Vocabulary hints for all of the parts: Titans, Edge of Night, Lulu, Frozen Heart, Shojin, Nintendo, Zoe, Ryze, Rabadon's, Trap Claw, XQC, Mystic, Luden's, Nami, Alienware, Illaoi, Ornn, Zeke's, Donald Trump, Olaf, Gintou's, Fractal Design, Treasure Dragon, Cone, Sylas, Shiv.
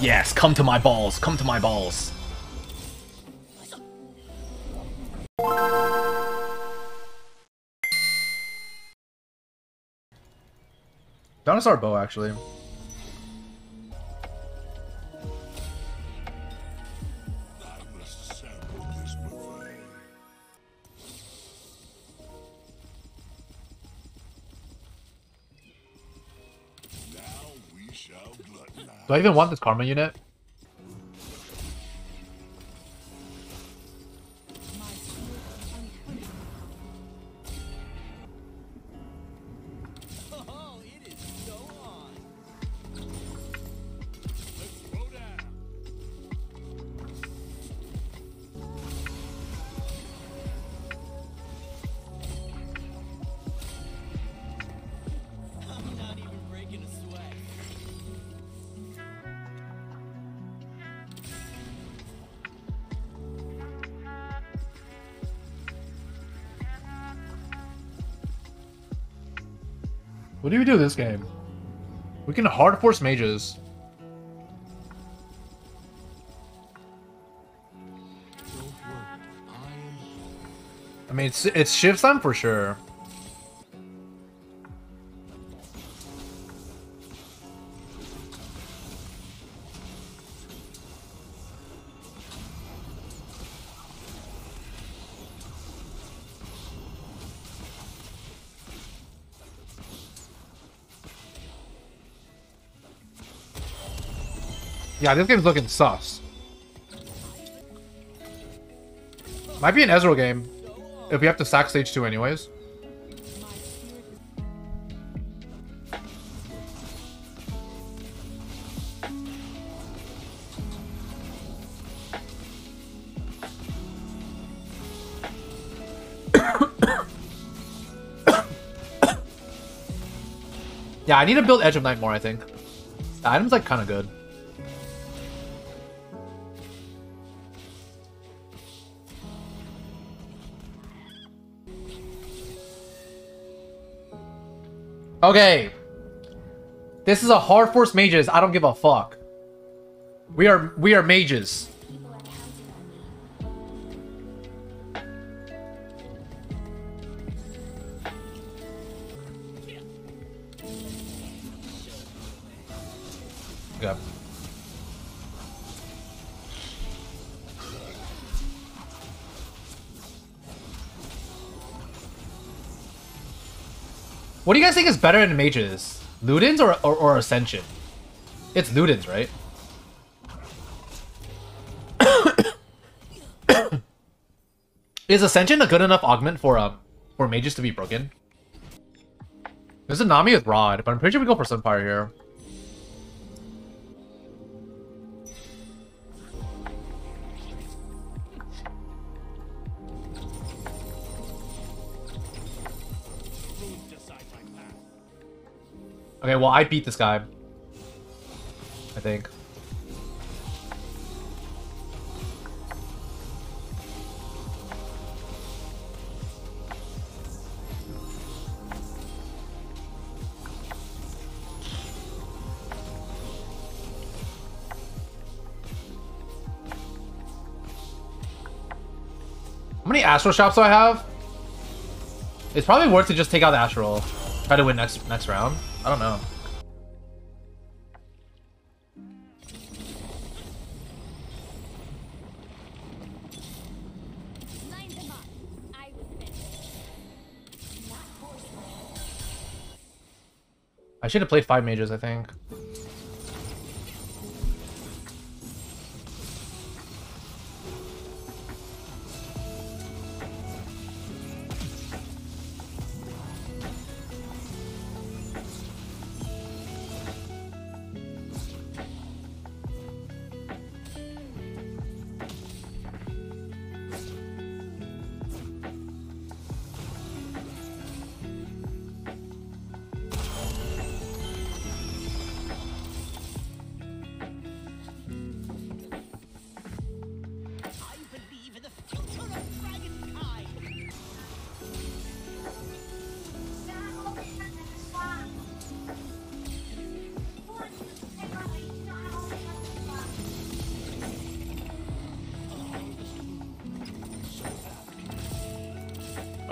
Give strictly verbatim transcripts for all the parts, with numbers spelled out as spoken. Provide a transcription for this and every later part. Yes, come to my balls, come to my balls. Dinosaur bow, actually. Do I even want this Karma unit? What do we do this game? We can hard force mages. I mean, it's, it's Shiv's time for sure. Yeah, this game's looking sus. Might be an Ezreal game if we have to sack stage two anyways. Yeah, I need to build Edge of Night more, I think. The item's like kind of good. Okay, this is a hard force mages. I don't give a fuck. We are we are mages. Okay. What do you guys think is better in mages? Luden's or, or, or Ascension? It's Luden's, right? Is Ascension a good enough augment for um for mages to be broken? There's a Nami with Rod, but I'm pretty sure we go for Sunfire here. Okay, well, I beat this guy, I think. How many Astral shops do I have? It's probably worth to just take out the Astral. Try to win next next round. I don't know. Line them up. I was meant not forced. I should have played five mages, I think.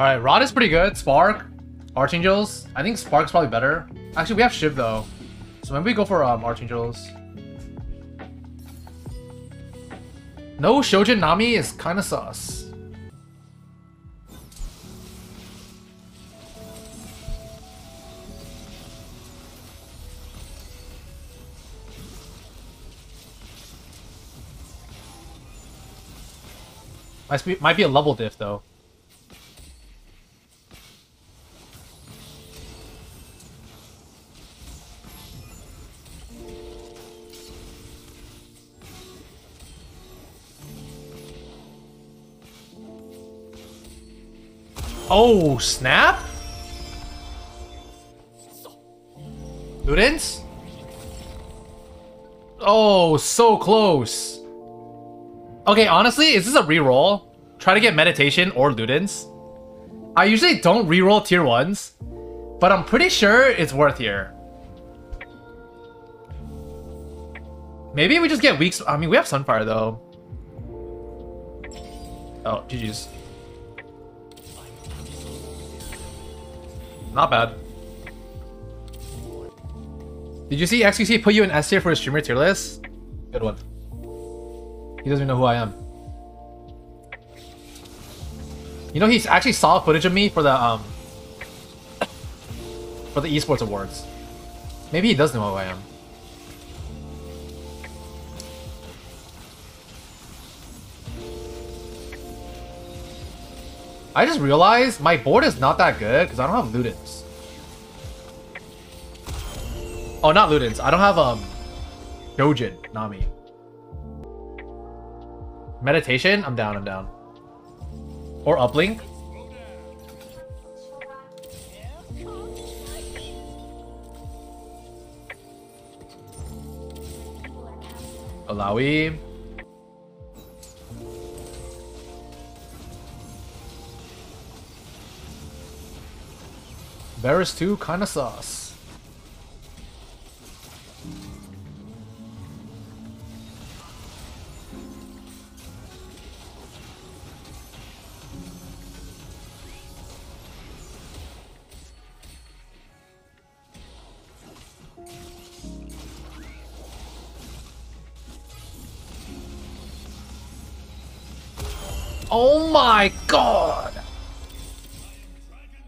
Alright, Rod is pretty good. Spark, Archangels. I think Spark's probably better. Actually, we have Shiv though. So maybe we go for um, Archangels. No Shojin Nami is kind of sus. Might be, might be a level diff though. Oh, snap? Luden's? Oh, so close. Okay, honestly, is this a reroll? Try to get Meditation or Luden's? I usually don't reroll tier ones, but I'm pretty sure it's worth here. Maybe we just get weeks. I mean, we have Sunfire though. Oh, G G's. Not bad. Did you see X Q C put you in S tier for his streamer tier list? Good one. He doesn't even know who I am. You know, he actually saw footage of me for the um for the Esports Awards. Maybe he does know who I am. I just realized my board is not that good because I don't have Luden's. Oh, not Luden's. I don't have um Shojin Nami. Meditation? I'm down, I'm down. Or Uplink. Lawi. Barris two, kinda sauce. Oh my god!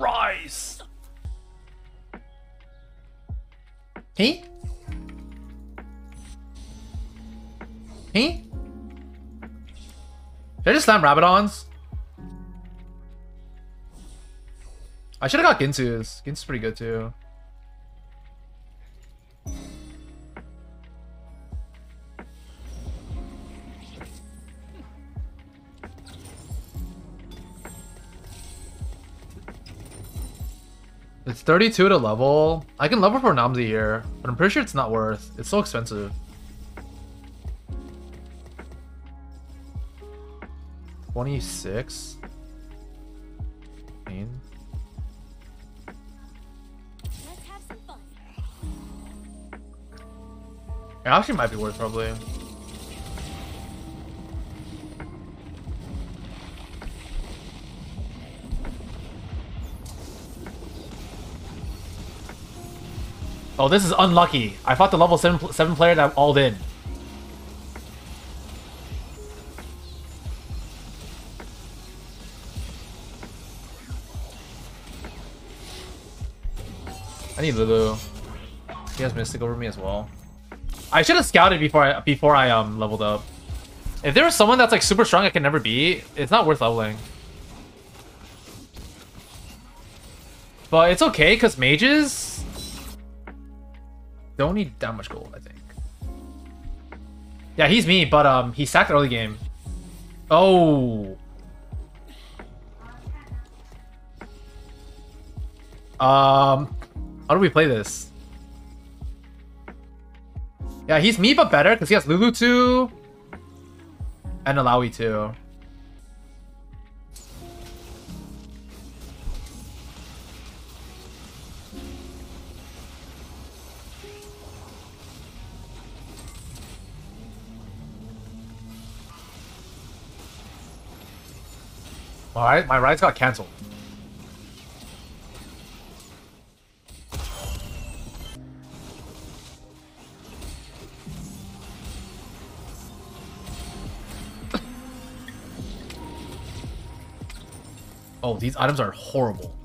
Ryze! He? He? Should I just slam Rabadon's? I should have got Gintou's. Gintou's pretty good too. It's thirty-two to level. I can level for Namzi here, but I'm pretty sure it's not worth. It's so expensive. twenty-six. Let's have some fun. It actually might be worth probably. Oh, this is unlucky. I fought the level seven, seven player that all in. I need Lulu. He has Mystic over me as well. I should have scouted before I before I um leveled up. If there was someone that's like super strong I can never beat, it's not worth leveling. But it's okay because mages don't need that much gold, I think. Yeah, he's me, but um, he sacked early game. Oh. Um, how do we play this? Yeah, he's me, but better because he has Lulu too, and Illaoi too. Alright, my rides got cancelled. Oh, these items are horrible.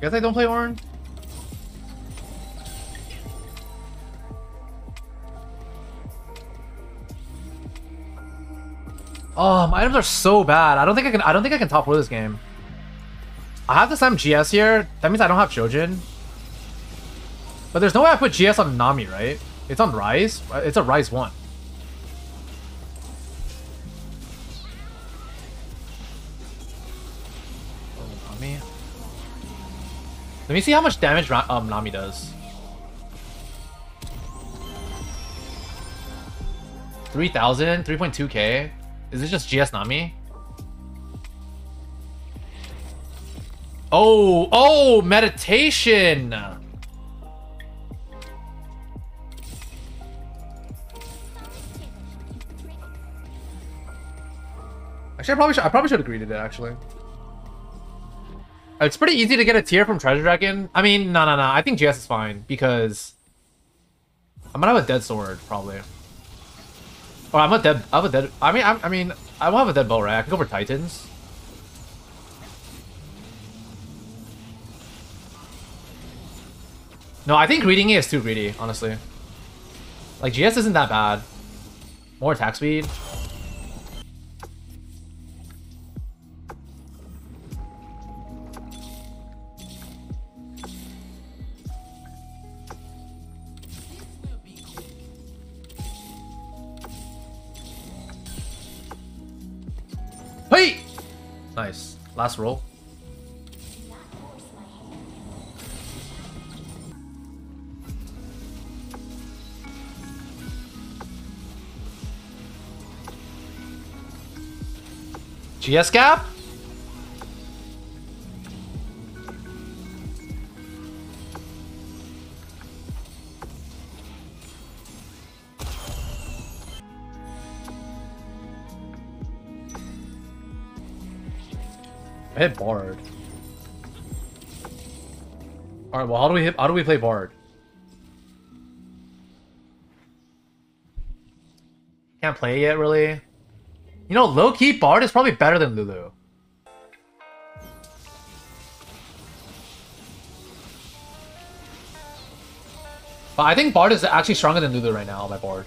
Guess I don't play Ornn. Oh, my items are so bad. I don't think I can. I don't think I can top load this game. I have this M G S here. That means I don't have Shojin. But there's no way I put G S on Nami, right? It's on Ryze. It's a Ryze one. Let me see how much damage um, Nami does. three thousand? three point two K? Is this just G S Nami? Oh! Oh! Meditation! Actually, I probably should, I probably should agree to that, actually. It's pretty easy to get a tier from Treasure Dragon. I mean, no, no, no. I think G S is fine because I'm gonna have a dead sword probably. Or I'm a dead. I have a dead. I mean, I'm, I mean, I will have a dead bow, right? I can go for Titans. No, I think reading it is too greedy, honestly. Like G S isn't that bad. More attack speed. Nice. Last roll. G S gap? I hit Bard. All right. Well, how do we hit? How do we play Bard? Can't play it yet, really. You know, low key Bard is probably better than Lulu. But I think Bard is actually stronger than Lulu right now on my board.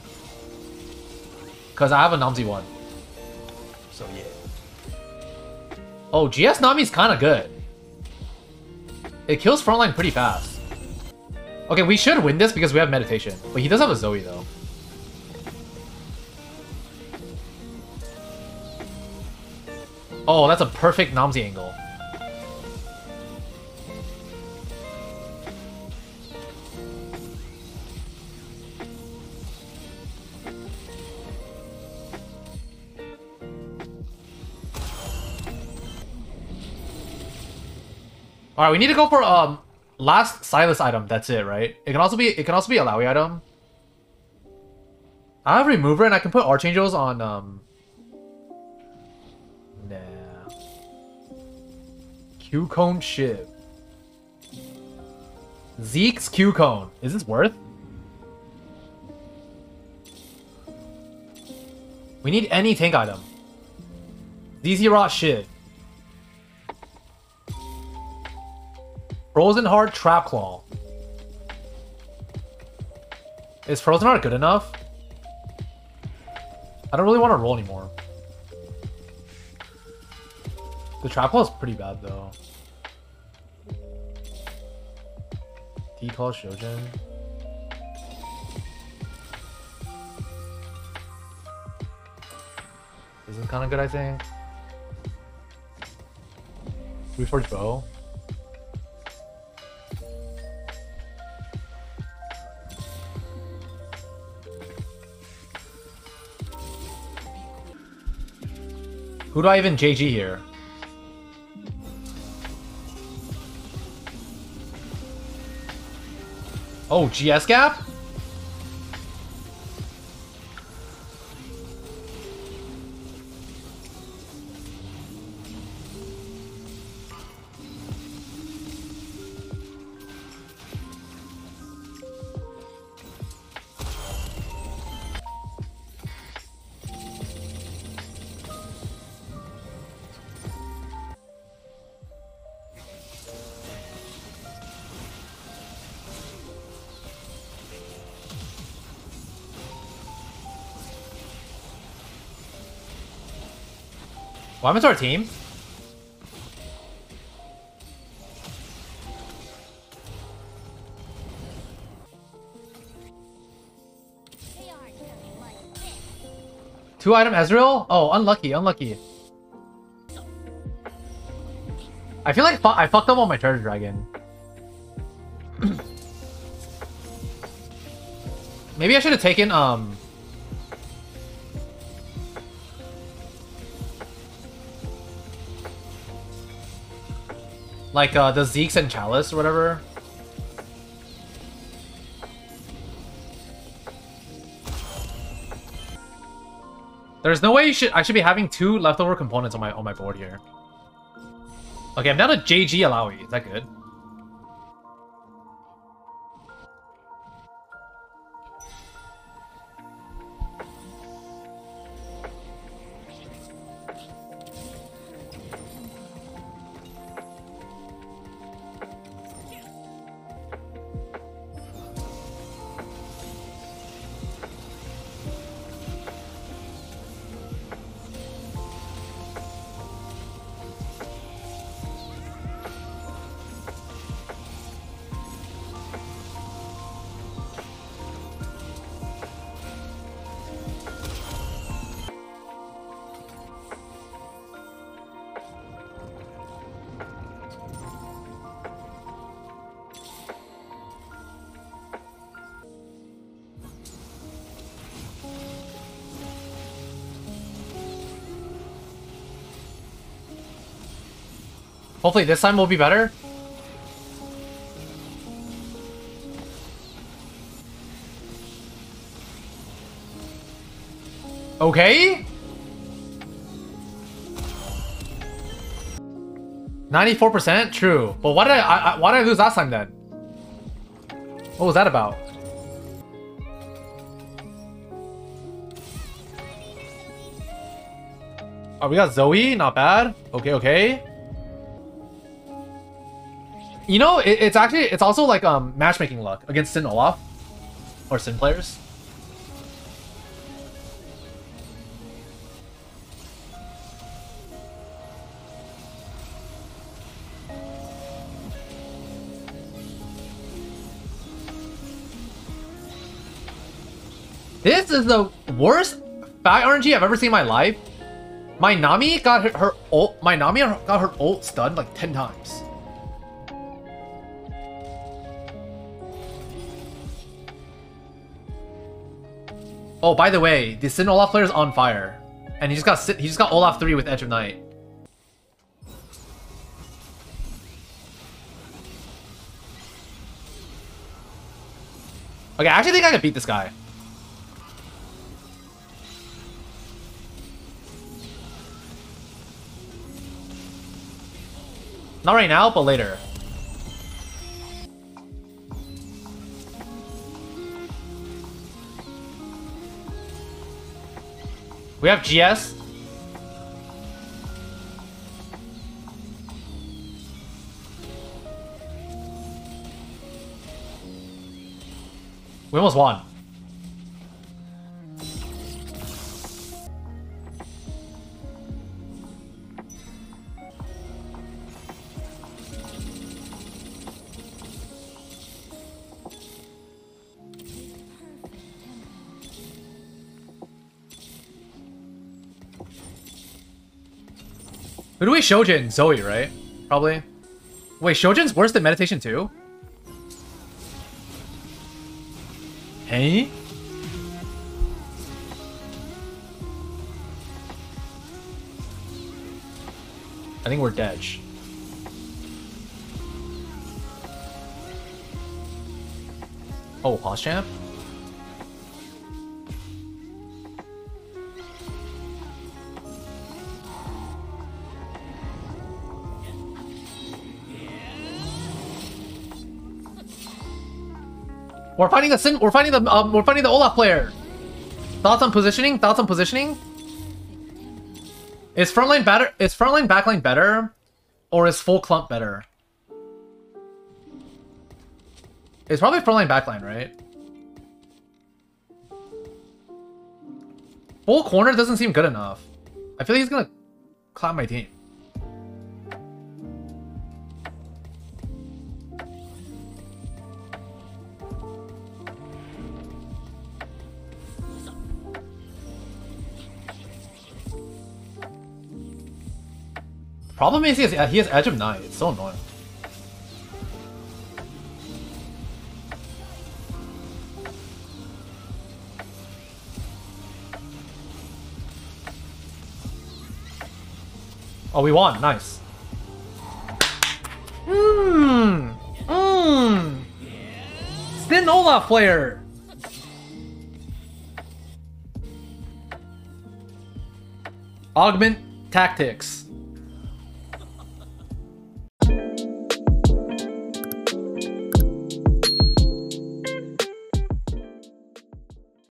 Cause I have a Namzi one. So yeah. Oh, G S Nami's kind of good. It kills frontline pretty fast. Okay, we should win this because we have Meditation. But he does have a Zoe, though. Oh, that's a perfect Namzi angle. All right, we need to go for um last Sylas item. That's it, right? It can also be it can also be a Lawi item. I have Remover and I can put Archangels on um. Nah. Q Cone Shiv. Zeke's Q Cone. Is this worth? We need any tank item. Z Z Rot Shiv. Frozen Heart, Trap Claw. Is Frozen Heart good enough? I don't really want to roll anymore. The Trap Claw is pretty bad though. Decal Shojin. This is kind of good, I think. Reforged Bow. Who do I even J G here? Oh, G S gap? What happened to our team? Two item Ezreal? Oh, unlucky, unlucky. I feel like fu I fucked up on my Treasure Dragon. Maybe I should have taken, um... Like, uh, the Zeke's and Chalice or whatever. There's no way you should- I should be having two leftover components on my- on my board here. Okay, I'm down to J G Illaoi. Is that good? Hopefully this time will be better. Okay? ninety-four percent? True. But why did I, I, I why did I lose last time then? What was that about? Oh, we got Zoe, not bad. Okay, okay. You know, it, it's actually, it's also like um matchmaking luck against Sin Olaf or Sin players. This is the worst fat R N G I've ever seen in my life. My Nami got her, her ult, my Nami got her ult stunned like ten times. Oh, by the way, the Sin Olaf player is on fire, and he just got he just got Olaf three with Edge of Night. Okay, I actually think I can beat this guy. Not right now, but later. We have G S. We almost won. Who do we Shojin? Zoe, right? Probably. Wait, Shojin's worse than Meditation too? Hey? I think we're dead. Oh, Hoss Champ? We're finding the sin. We're finding the. Um, we're finding the Olaf player. Thoughts on positioning? Thoughts on positioning? Is frontline better? Is frontline backline better, or is full clump better? It's probably frontline backline, right? Full corner doesn't seem good enough. I feel like he's gonna clap my team. Problem is he has, he has Edge of Night. It's so annoying. Oh, we won. Nice. Mmm. Mmm. Sin Olaf player. Augment tactics.